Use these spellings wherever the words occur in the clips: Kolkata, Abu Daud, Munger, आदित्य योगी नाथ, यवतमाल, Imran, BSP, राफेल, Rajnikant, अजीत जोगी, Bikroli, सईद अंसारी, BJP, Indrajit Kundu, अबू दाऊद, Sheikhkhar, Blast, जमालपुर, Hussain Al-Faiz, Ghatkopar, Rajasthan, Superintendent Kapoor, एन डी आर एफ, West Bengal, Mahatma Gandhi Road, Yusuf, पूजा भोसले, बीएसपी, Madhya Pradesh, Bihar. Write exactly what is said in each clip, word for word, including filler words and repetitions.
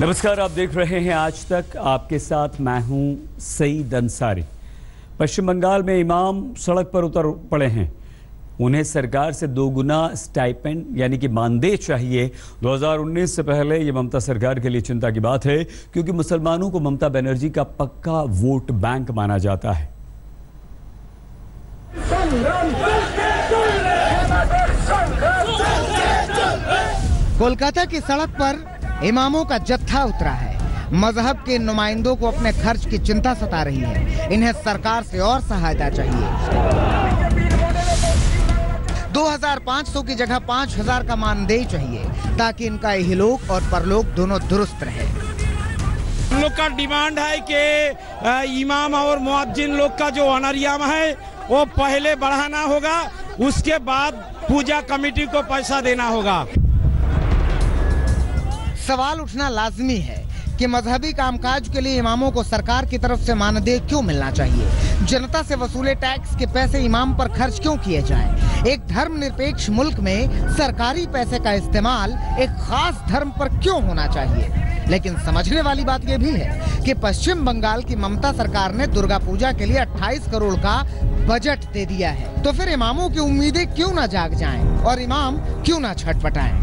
नमस्कार, आप देख रहे हैं आज तक। आपके साथ मैं हूं सईद अंसारी। पश्चिम बंगाल में इमाम सड़क पर उतर पड़े हैं। उन्हें सरकार से दोगुना स्टाइपेंड यानी कि मानदेय चाहिए। दो हज़ार उन्नीस से पहले ये ममता सरकार के लिए चिंता की बात है, क्योंकि मुसलमानों को ममता बनर्जी का पक्का वोट बैंक माना जाता है। कोलकाता की सड़क पर इमामों का जत्था उतरा है। मजहब के नुमाइंदों को अपने खर्च की चिंता सता रही है। इन्हें सरकार से और सहायता चाहिए। दो हज़ार पाँच सौ की जगह पाँच हज़ार का मानदेय चाहिए, ताकि इनका इहलोक और परलोक दोनों दुरुस्त रहे। हम लोग का डिमांड है कि इमाम और मुअज्जिन लोग का जो अनरियाम है वो पहले बढ़ाना होगा, उसके बाद पूजा कमेटी को पैसा देना होगा। सवाल उठना लाजमी है कि मजहबी कामकाज के लिए इमामों को सरकार की तरफ से मानदेय क्यों मिलना चाहिए। जनता से वसूले टैक्स के पैसे इमाम पर खर्च क्यों किए जाएं? एक धर्मनिरपेक्ष मुल्क में सरकारी पैसे का इस्तेमाल एक खास धर्म पर क्यों होना चाहिए? लेकिन समझने वाली बात यह भी है कि पश्चिम बंगाल की ममता सरकार ने दुर्गा पूजा के लिए अट्ठाईस करोड़ का बजट दे दिया है, तो फिर इमामों की उम्मीदें क्यों न जाग जाएं और इमाम क्यों न छटपटाएं?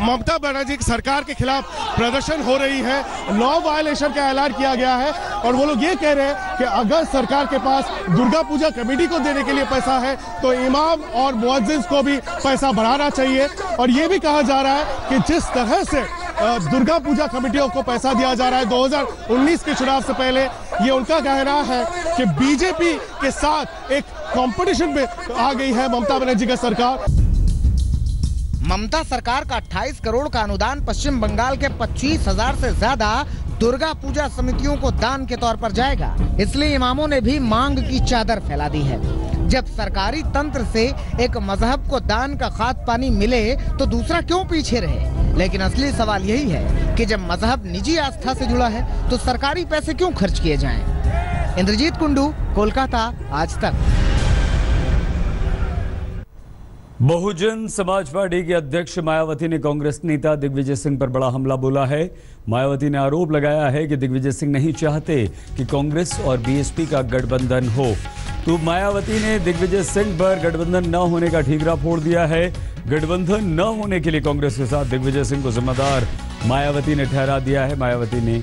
ममता बनर्जी की सरकार के खिलाफ प्रदर्शन हो रही है। लॉ वायलेशन का ऐलान किया गया है और वो लोग ये कह रहे हैं कि अगर सरकार के पास दुर्गा पूजा कमेटी को देने के लिए पैसा है तो इमाम और मुअज्जिन को भी पैसा बढ़ाना चाहिए। और ये भी कहा जा रहा है कि जिस तरह से दुर्गा पूजा कमेटियों को पैसा दिया जा रहा है दो हज़ार उन्नीस के चुनाव से पहले, ये उनका कहना है कि बीजेपी के साथ एक कॉम्पिटिशन में आ गई है ममता बनर्जी की सरकार। ममता सरकार का अट्ठाईस करोड़ का अनुदान पश्चिम बंगाल के पच्चीस हज़ार से ज्यादा दुर्गा पूजा समितियों को दान के तौर पर जाएगा। इसलिए इमामों ने भी मांग की चादर फैला दी है। जब सरकारी तंत्र से एक मजहब को दान का खाद पानी मिले तो दूसरा क्यों पीछे रहे? लेकिन असली सवाल यही है कि जब मजहब निजी आस्था से जुड़ा है तो सरकारी पैसे क्यों खर्च किए जाएं? इंद्रजीत कुंडू, कोलकाता, आज तक। बहुजन समाज पार्टी के अध्यक्ष मायावती ने कांग्रेस नेता दिग्विजय सिंह पर बड़ा हमला बोला है। मायावती ने आरोप लगाया है कि दिग्विजय सिंह नहीं चाहते कि कांग्रेस और बीएसपी का गठबंधन हो। तो मायावती ने दिग्विजय सिंह पर गठबंधन न होने का ठीकरा फोड़ दिया है। गठबंधन न होने के लिए कांग्रेस के साथ दिग्विजय सिंह को जिम्मेदार मायावती ने ठहरा दिया है। मायावती ने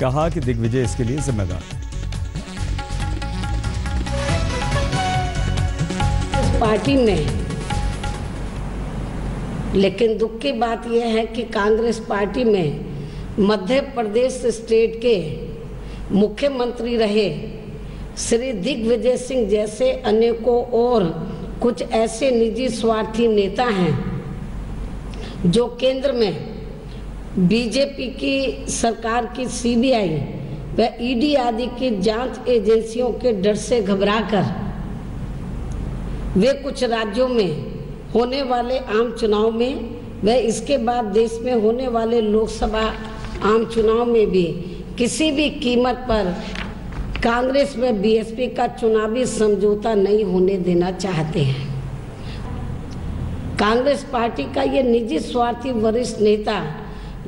कहा कि दिग्विजय इसके लिए जिम्मेदार है। पार्टी में लेकिन दुख की बात यह है कि कांग्रेस पार्टी में मध्य प्रदेश स्टेट के मुख्यमंत्री रहे श्री दिग्विजय सिंह जैसे अनेकों और कुछ ऐसे निजी स्वार्थी नेता हैं जो केंद्र में बीजेपी की सरकार की सीबीआई व ईडी आदि की जांच एजेंसियों के डर से घबराकर वे कुछ राज्यों में होने वाले आम चुनाव में व इसके बाद देश में होने वाले लोकसभा आम चुनाव में भी किसी भी कीमत पर कांग्रेस में बीएसपी का चुनावी समझौता नहीं होने देना चाहते हैं। कांग्रेस पार्टी का ये निजी स्वार्थी वरिष्ठ नेता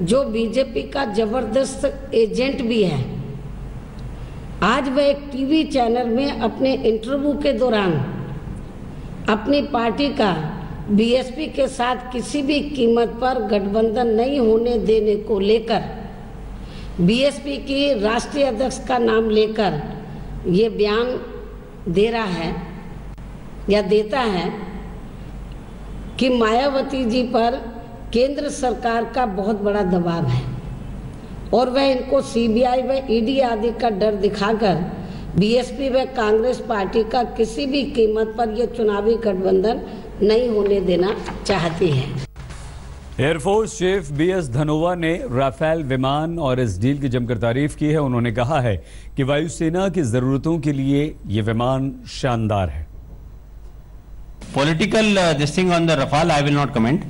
जो बीजेपी का जबरदस्त एजेंट भी है, आज वह एक टीवी चैनल में अपने इंटरव्यू के दौरान अपनी पार्टी का बीएसपी के साथ किसी भी कीमत पर गठबंधन नहीं होने देने को लेकर बीएसपी की राष्ट्रीय अध्यक्ष का नाम लेकर ये बयान दे रहा है या देता है कि मायावती जी पर केंद्र सरकार का बहुत बड़ा दबाव है और वह इनको सीबीआई व ईडी आदि का डर दिखाकर बीएसपी व कांग्रेस पार्टी का किसी भी कीमत पर यह चुनावी गठबंधन नहीं होने देना चाहती है। एयरफोर्स चीफ बीएस धनोआ ने राफेल विमान और इस डील की जमकर तारीफ की है। उन्होंने कहा है कि वायुसेना की जरूरतों के लिए ये विमान शानदार है। Political this thing on the राफेल I will not comment.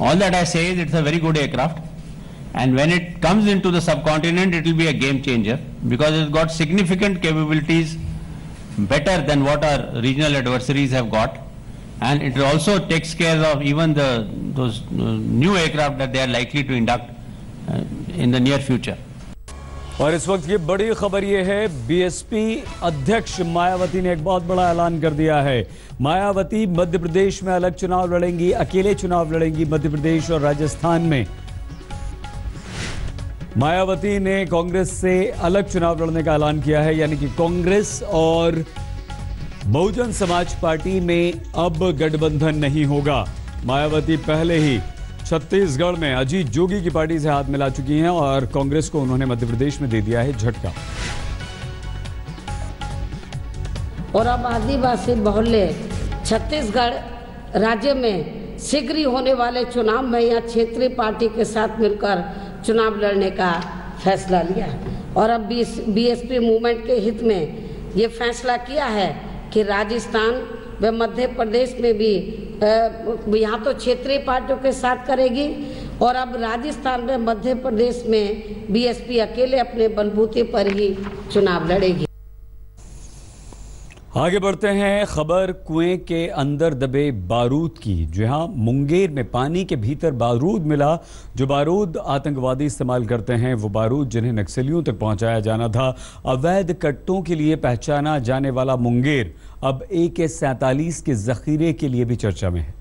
All that I say is it's a very good aircraft and when it comes into the subcontinent it will be a game changer because it's got significant capabilities better than what our regional adversaries have got, and it also takes care of even the those new aircraft that they are likely to induct in the near future. और इस वक्त की बड़ी खबर ये है, बीएसपी अध्यक्ष मायावती ने एक बहुत बड़ा ऐलान कर दिया है। मायावती मध्य प्रदेश में अलग चुनाव लड़ेंगी, अकेले चुनाव लड़ेंगी मध्य प्रदेश और राजस्थान में। मायावती ने कांग्रेस से अलग चुनाव लड़ने का ऐलान किया है, यानी कि कांग्रेस और बहुजन समाज पार्टी में अब गठबंधन नहीं होगा। मायावती पहले ही छत्तीसगढ़ में अजीत जोगी की पार्टी से हाथ मिला चुकी हैं और कांग्रेस को उन्होंने मध्य प्रदेश में दे दिया है झटका। और अब आदिवासी बहुल्य छत्तीसगढ़ राज्य में शीघ्र ही होने वाले चुनाव में या क्षेत्रीय पार्टी के साथ मिलकर चुनाव लड़ने का फैसला लिया और अब बीएसपी मूवमेंट के हित में ये फैसला किया है कि राजस्थान व मध्य प्रदेश में भी यहाँ तो क्षेत्रीय पार्टियों के साथ करेगी और अब राजस्थान में मध्य प्रदेश में बीएसपी अकेले अपने बलबूते पर ही चुनाव लड़ेगी। आगे बढ़ते हैं, खबर कुएं के अंदर दबे बारूद की। जहां मुंगेर में पानी के भीतर बारूद मिला। जो बारूद आतंकवादी इस्तेमाल करते हैं, वो बारूद जिन्हें नक्सलियों तक पहुंचाया जाना था। अवैध कट्टों के लिए पहचाना जाने वाला मुंगेर अब ए के सैंतालीस के जखीरे के लिए भी चर्चा में है।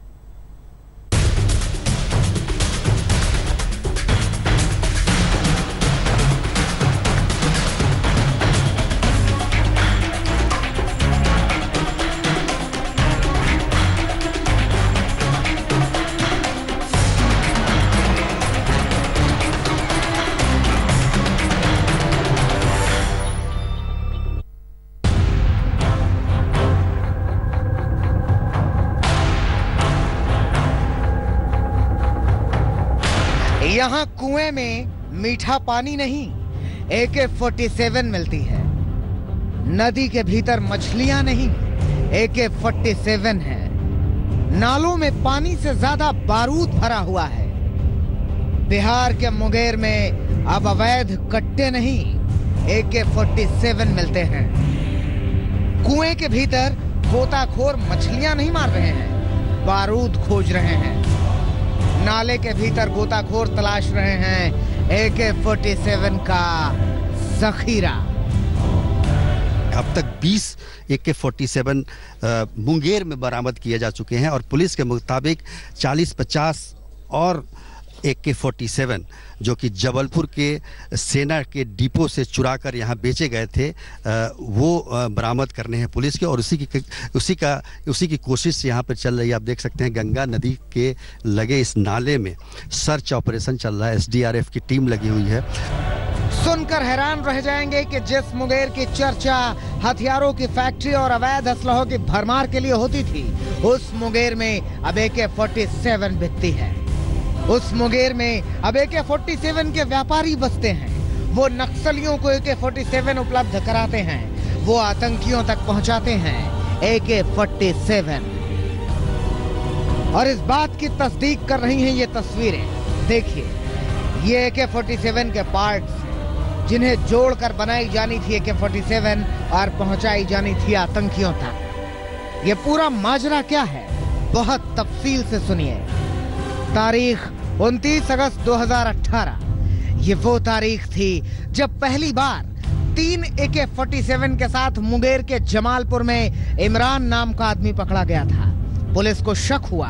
यहाँ कुएं में मीठा पानी नहीं, ए के सैंतालीस मिलती है। नदी के भीतर मछलियां नहीं, ए के सैंतालीस है। नालों में पानी से ज्यादा बारूद भरा हुआ है। बिहार के मुंगेर में अब अवैध कट्टे नहीं, ए के सैंतालीस मिलते हैं। कुएं के भीतर गोताखोर मछलियां नहीं मार रहे हैं, बारूद खोज रहे हैं। नाले के भीतर गोताखोर तलाश रहे हैं ए के सैंतालीस का जखीरा। अब तक बीस ए के सैंतालीस मुंगेर में बरामद किए जा चुके हैं और पुलिस के मुताबिक चालीस पचास और ए के सैंतालीस जो कि जबलपुर के सेना के डिपो से चुरा कर यहाँ बेचे गए थे, वो बरामद करने हैं पुलिस के और उसी की उसी का उसी की कोशिश यहाँ पर चल रही है। आप देख सकते हैं गंगा नदी के लगे इस नाले में सर्च ऑपरेशन चल रहा है, एन डी आर एफ की टीम लगी हुई है। सुनकर हैरान रह जाएंगे कि जिस मुंगेर की चर्चा हथियारों की फैक्ट्री और अवैध असलहों की भरमार के लिए होती थी, उस मुंगेर में अब ए के सैंतालीस बिकती है। उस मुंगेर में अब ए के सैंतालीस के व्यापारी बसते हैं। वो नक्सलियों को ए के सैंतालीस उपलब्ध कराते हैं, वो आतंकियों तक पहुंचाते हैं ए के सैंतालीस। और इस बात की तस्दीक कर रही हैं ये तस्वीरें। देखिए, ये ए के सैंतालीस के पार्ट्स जिन्हें जोड़कर बनाई जानी थी ए के सैंतालीस और पहुंचाई जानी थी आतंकियों तक। ये पूरा माजरा क्या है, बहुत तफसील से सुनिए। तारीख उनतीस अगस्त दो हज़ार अठारह, ये वो तारीख थी जब पहली बार तीन ए के सैंतालीस के साथ मुंगेर के जमालपुर में इमरान नाम का आदमी पकड़ा गया था। पुलिस को शक हुआ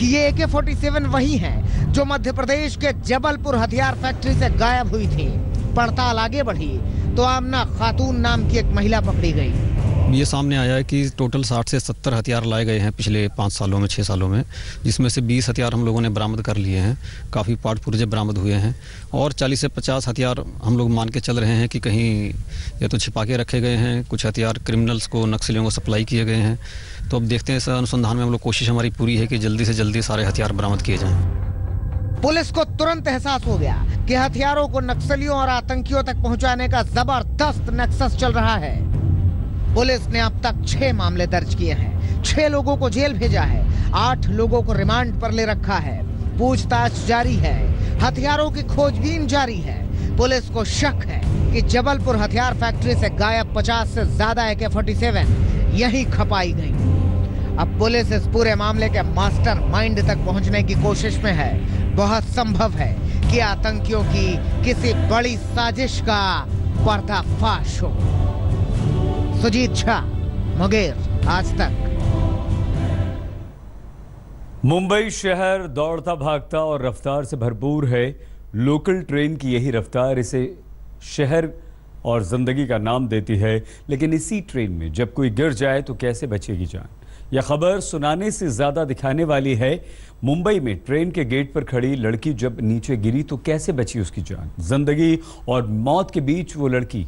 कि ये ए के सैंतालीस वही हैं जो मध्य प्रदेश के जबलपुर हथियार फैक्ट्री से गायब हुई थी। पड़ताल आगे बढ़ी तो आमना खातून नाम की एक महिला पकड़ी गई। ये सामने आया है कि टोटल साठ से सत्तर हथियार लाए गए हैं पिछले पाँच सालों में, छः सालों में, जिसमें से बीस हथियार हम लोगों ने बरामद कर लिए हैं। काफ़ी पार्ट पुर्जे बरामद हुए हैं और चालीस से पचास हथियार हम लोग मान के चल रहे हैं कि कहीं या तो छिपा के रखे गए हैं, कुछ हथियार क्रिमिनल्स को, नक्सलियों को सप्लाई किए गए हैं। तो अब देखते हैं, इस अनुसंधान में हम लोग कोशिश हमारी पूरी है कि जल्दी से जल्दी सारे हथियार बरामद किए जाएँ। पुलिस को तुरंत एहसास हो गया कि हथियारों को नक्सलियों और आतंकियों तक पहुँचाने का ज़बरदस्त नेक्सस चल रहा है। पुलिस ने अब तक छह मामले दर्ज किए हैं, छह लोगों को जेल भेजा है, आठ लोगों को रिमांड पर ले रखा है। पूछताछ जारी है, हथियारों की खोजबीन जारी है। पुलिस को शक है कि जबलपुर हथियार फैक्ट्री से गायब पचास से ज्यादा ए के सैंतालीस यहीं खपाई गई। अब पुलिस इस पूरे मामले के मास्टरमाइंड तक पहुंचने की कोशिश में है। बहुत संभव है कि आतंकियों की किसी बड़ी साजिश का पर्दाफाश हो। सुजीत झा, मुंगेर, आज तक। मुंबई शहर दौड़ता भागता और रफ्तार से भरपूर है। लोकल ट्रेन की यही रफ्तार इसे शहर और ज़िंदगी का नाम देती है। लेकिन इसी ट्रेन में जब कोई गिर जाए तो कैसे बचेगी जान? यह खबर सुनाने से ज़्यादा दिखाने वाली है। मुंबई में ट्रेन के गेट पर खड़ी लड़की जब नीचे गिरी तो कैसे बची उसकी जान? जिंदगी और मौत के बीच वो लड़की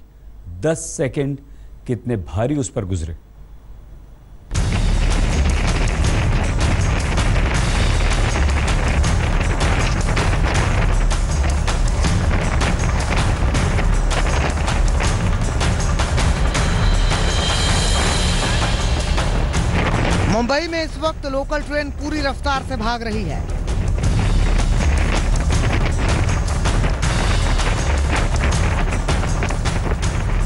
दस सेकेंड कितने भारी उस पर गुजरे। मुंबई में इस वक्त लोकल ट्रेन पूरी रफ्तार से भाग रही है।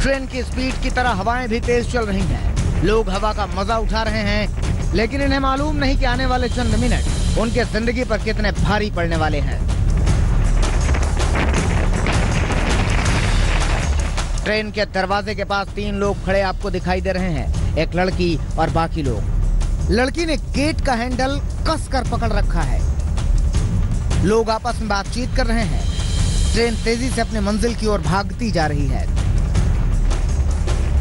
ट्रेन की स्पीड की तरह हवाएं भी तेज चल रही हैं। लोग हवा का मजा उठा रहे हैं, लेकिन इन्हें मालूम नहीं कि आने वाले चंद मिनट उनके जिंदगी पर कितने भारी पड़ने वाले हैं। ट्रेन के दरवाजे के पास तीन लोग खड़े आपको दिखाई दे रहे हैं, एक लड़की और बाकी लोग। लड़की ने गेट का हैंडल कसकर पकड़ रखा है। लोग आपस में बातचीत कर रहे हैं। ट्रेन तेजी से अपने मंजिल की ओर भागती जा रही है।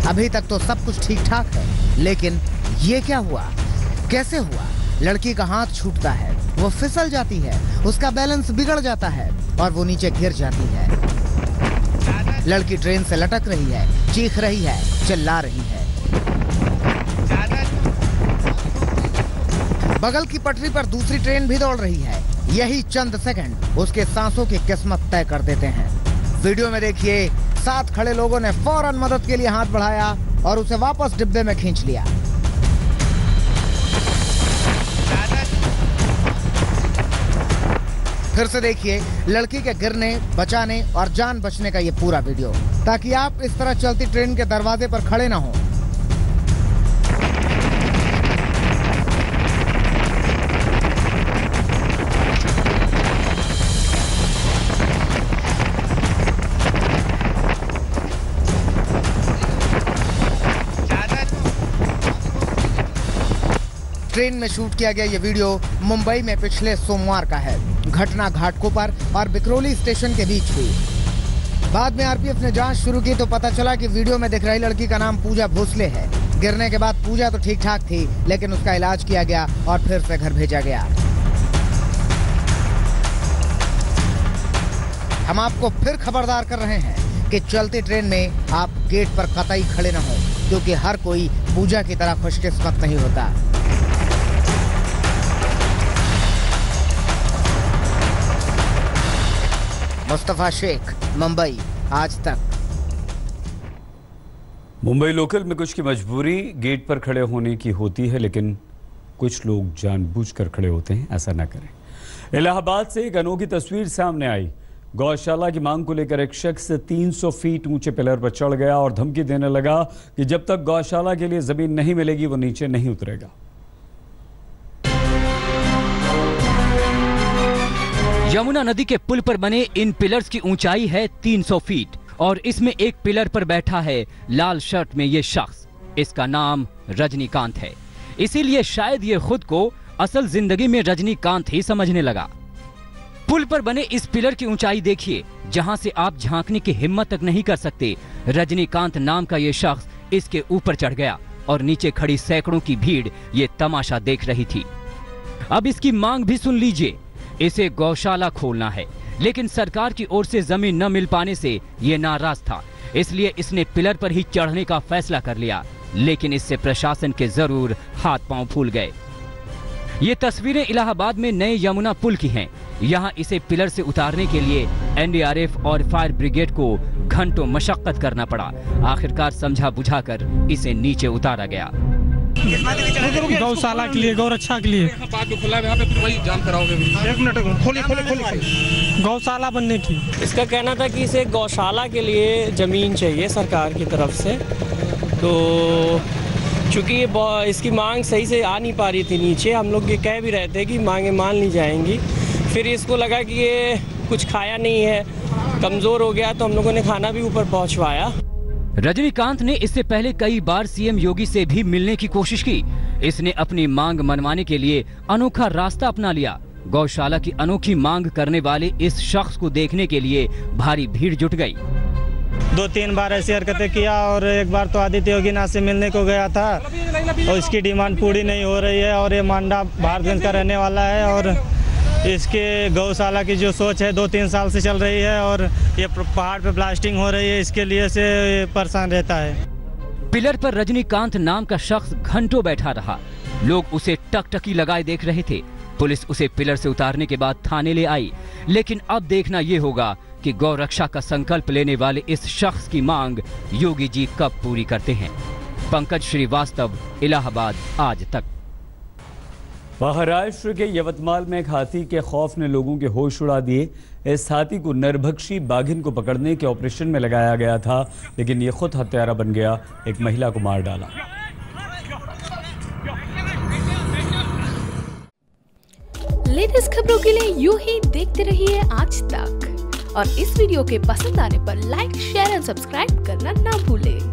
अभी तक तो सब कुछ ठीक ठाक है, लेकिन ये क्या हुआ, कैसे हुआ? लड़की का हाथ छूटता है, वो फिसल जाती है, उसका बैलेंस बिगड़ जाता है और वो नीचे गिर जाती है। लड़की ट्रेन से लटक रही है, चीख रही है, चिल्ला रही है। बगल की पटरी पर दूसरी ट्रेन भी दौड़ रही है। यही चंद सेकंड उसके सांसों की किस्मत तय कर देते हैं। वीडियो में देखिए, साथ खड़े लोगों ने फौरन मदद के लिए हाथ बढ़ाया और उसे वापस डिब्बे में खींच लिया। फिर से देखिए लड़की के गिरने, बचाने और जान बचने का ये पूरा वीडियो, ताकि आप इस तरह चलती ट्रेन के दरवाजे पर खड़े ना हो। ट्रेन में शूट किया गया ये वीडियो मुंबई में पिछले सोमवार का है। घटना घाटकोपर और बिक्रोली स्टेशन के बीच हुई। बाद में आरपीएफ ने जांच शुरू की तो पता चला कि वीडियो में दिख रही लड़की का नाम पूजा भोसले है। गिरने के बाद पूजा तो ठीक ठाक थी, लेकिन उसका इलाज किया गया और फिर से घर भेजा गया। हम आपको फिर खबरदार कर रहे हैं कि चलती ट्रेन में आप गेट पर कतई खड़े न हो, क्योंकि हर कोई पूजा की तरह खुशकिस्मत नहीं होता। मुस्तफा शेख, मुंबई, आज तक। मुंबई लोकल में कुछ की मजबूरी गेट पर खड़े होने की होती है, लेकिन कुछ लोग जानबूझकर खड़े होते हैं। ऐसा ना करें। इलाहाबाद से एक अनोखी तस्वीर सामने आई। गौशाला की मांग को लेकर एक शख्स तीन सौ फीट ऊंचे पिलर पर चढ़ गया और धमकी देने लगा कि जब तक गौशाला के लिए जमीन नहीं मिलेगी वो नीचे नहीं उतरेगा। यमुना नदी के पुल पर बने इन पिलर्स की ऊंचाई है तीन सौ फीट और इसमें एक पिलर पर बैठा है लाल शर्ट में ये शख्स। इसका नाम रजनीकांत है, इसीलिए शायद ये खुद को असल जिंदगी में रजनीकांत ही समझने लगा। पुल पर बने इस पिलर की ऊंचाई देखिए, जहां से आप झांकने की हिम्मत तक नहीं कर सकते। रजनीकांत नाम का ये शख्स इसके ऊपर चढ़ गया और नीचे खड़ी सैकड़ों की भीड़ ये तमाशा देख रही थी। अब इसकी मांग भी सुन लीजिए। इसे गौशाला खोलना है, लेकिन सरकार की ओर से जमीन न मिल पाने से ये नाराज था, इसलिए इसने पिलर पर ही चढ़ने का फैसला कर लिया। लेकिन इससे प्रशासन के जरूर हाथ पांव फूल गए। ये तस्वीरें इलाहाबाद में नए यमुना पुल की हैं। यहाँ इसे पिलर से उतारने के लिए एनडीआरएफ और फायर ब्रिगेड को घंटों मशक्कत करना पड़ा। आखिरकार समझा बुझा कर इसे नीचे उतारा गया। गौशाला के लिए, गौ रक्षा के लिए। गौशाला बनने की इसका कहना था कि इसे गौशाला के लिए जमीन चाहिए सरकार की तरफ से, तो चूँकि ये इसकी मांग सही से आ नहीं पा रही थी नीचे। हम लोग ये कह भी रहे थे कि मांगे मान ली जाएंगी, फिर इसको लगा कि ये कुछ खाया नहीं है, कमज़ोर हो गया तो हम लोगों ने खाना भी ऊपर पहुंचवाया। रजनीकांत ने इससे पहले कई बार सीएम योगी से भी मिलने की कोशिश की। इसने अपनी मांग मनवाने के लिए अनोखा रास्ता अपना लिया। गौशाला की अनोखी मांग करने वाले इस शख्स को देखने के लिए भारी भीड़ जुट गई। दो तीन बार ऐसी हरकतें किया और एक बार तो आदित्य योगी नाथ से मिलने को गया था और इसकी डिमांड पूरी नहीं हो रही है। और ये मांडा भारतगंज का रहने वाला है और इसके गौशाला की जो सोच है दो तीन साल से चल रही है और ये पहाड़ पे ब्लास्टिंग हो रही है, इसके लिए से परेशान रहता है। पिलर पर रजनीकांत नाम का शख्स घंटों बैठा रहा। लोग उसे टकटकी लगाए देख रहे थे। पुलिस उसे पिलर से उतारने के बाद थाने ले आई। लेकिन अब देखना ये होगा कि गौरक्षा का संकल्प लेने वाले इस शख्स की मांग योगी जी कब पूरी करते हैं। पंकज श्रीवास्तव, इलाहाबाद, आज तक। महाराष्ट्र के यवतमाल में एक हाथी के खौफ ने लोगों के होश उड़ा दिए। इस हाथी को नरभक्षी बाघिन को पकड़ने के ऑपरेशन में लगाया गया था, लेकिन ये खुद हत्यारा बन गया, एक महिला को मार डाला। लेटेस्ट खबरों के लिए यूं ही देखते रहिए आज तक, और इस वीडियो के पसंद आने पर लाइक, शेयर एंड सब्सक्राइब करना ना भूलें।